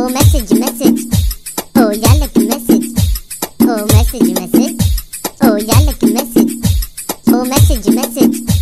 Oh, message, message. Oh, yeah, like a message. Oh, message, message. Oh, yeah, like a message. Oh, message, message.